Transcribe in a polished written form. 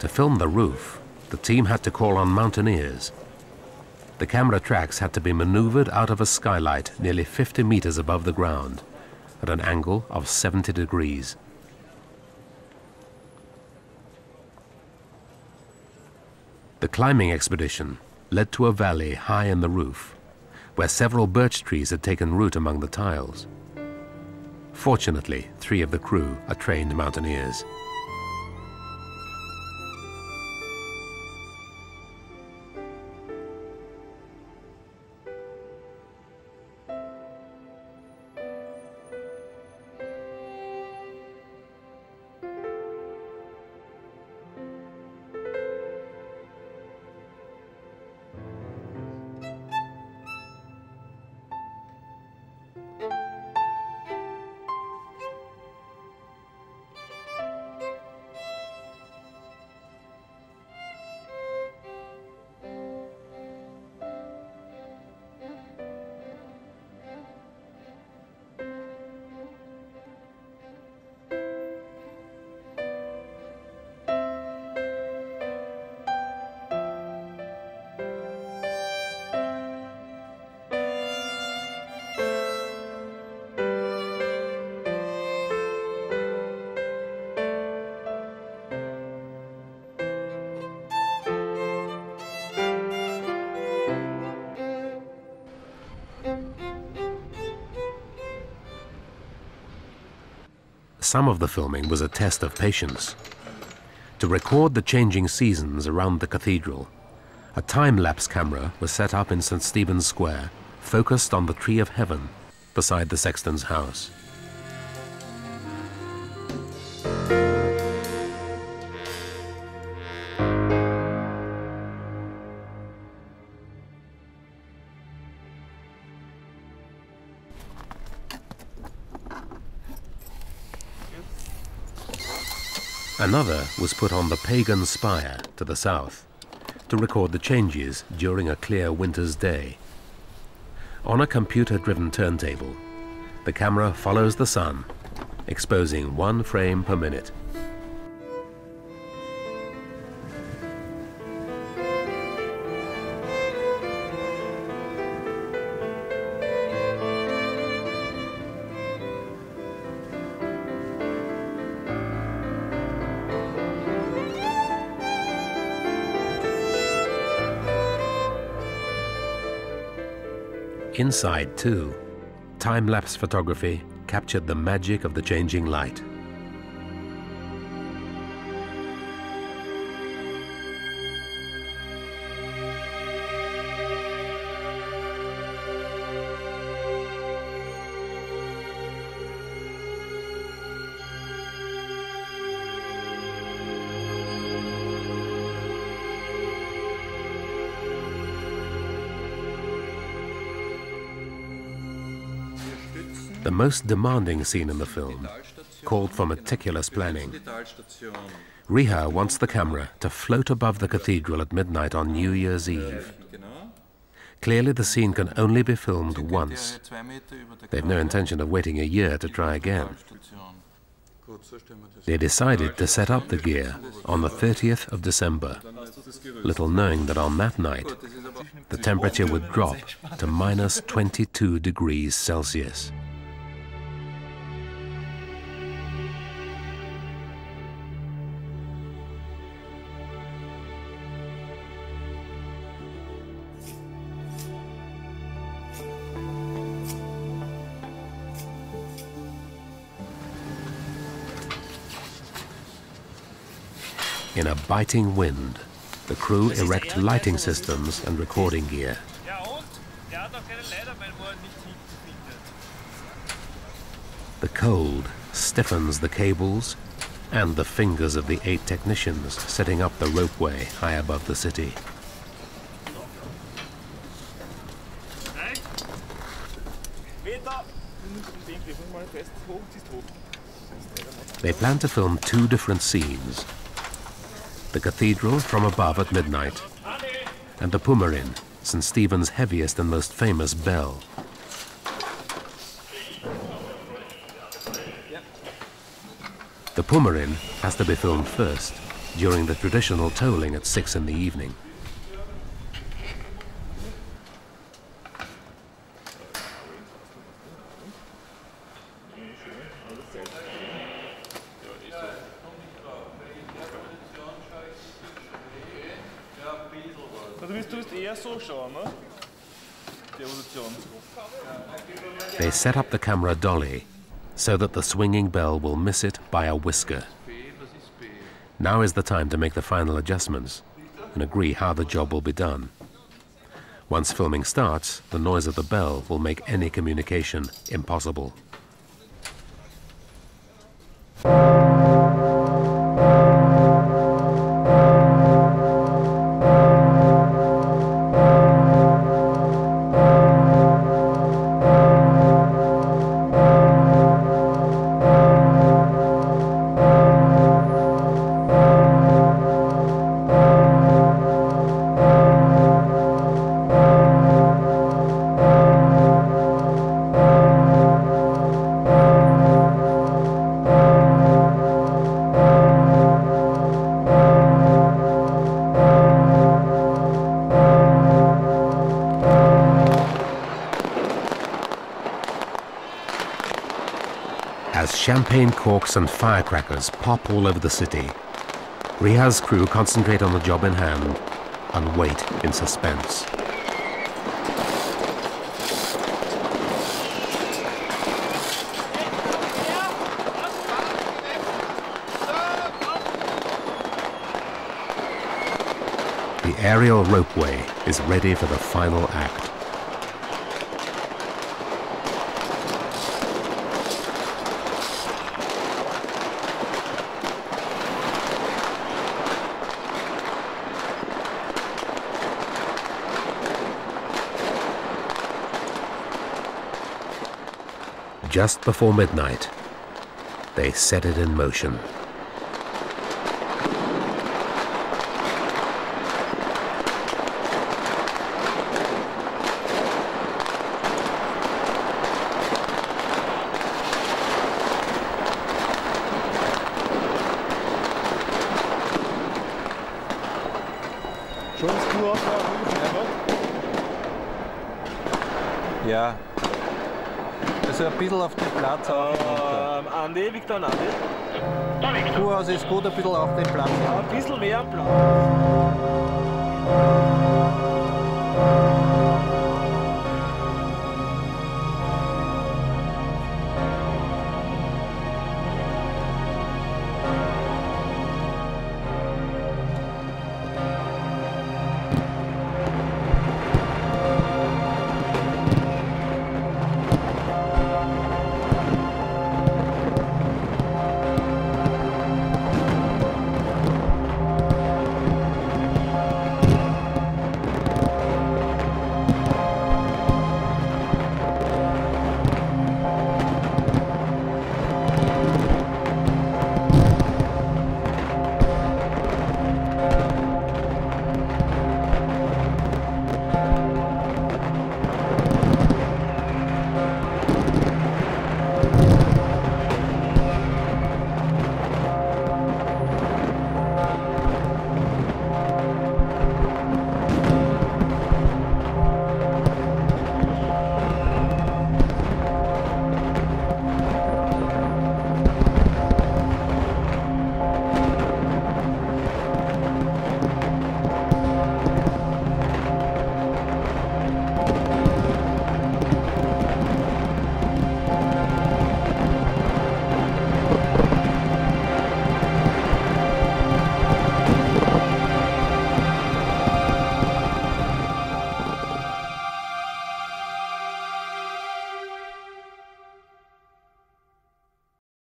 To film the roof, the team had to call on mountaineers. The camera tracks had to be maneuvered out of a skylight nearly 50 meters above the ground at an angle of 70 degrees. The climbing expedition led to a valley high in the roof, where several birch trees had taken root among the tiles. Fortunately, 3 of the crew are trained mountaineers. Some of the filming was a test of patience. To record the changing seasons around the cathedral, a time-lapse camera was set up in St. Stephen's Square, focused on the Tree of Heaven beside the sexton's house. Another was put on the pagan spire to the south to record the changes during a clear winter's day. On a computer-driven turntable, the camera follows the sun, exposing 1 frame per minute. Inside, too, time-lapse photography captured the magic of the changing light. The most demanding scene in the film called for meticulous planning. Riha wants the camera to float above the cathedral at midnight on New Year's Eve. Clearly the scene can only be filmed once. They've no intention of waiting a year to try again. They decided to set up the gear on the 30th of December, little knowing that on that night, the temperature would drop to minus 22 degrees Celsius. In a biting wind, the crew erect lighting systems and recording gear. The cold stiffens the cables and the fingers of the 8 technicians setting up the ropeway high above the city. They plan to film 2 different scenes: the cathedral from above at midnight, and the Pummerin, St. Stephen's heaviest and most famous bell. The Pummerin has to be filmed first, during the traditional tolling at 6 in the evening. They set up the camera dolly so that the swinging bell will miss it by a whisker. Now is the time to make the final adjustments and agree how the job will be done. Once filming starts, the noise of the bell will make any communication impossible. Champagne corks and firecrackers pop all over the city. Riha's crew concentrate on the job in hand and wait in suspense. The aerial ropeway is ready for the final act. Just before midnight, they set it in motion. Yeah. Ein bisschen auf den Platz Andi, Victor, Andi. Das Kurhaus ist gut, ein bisschen auf den Platz. Ein bisschen mehr Platz.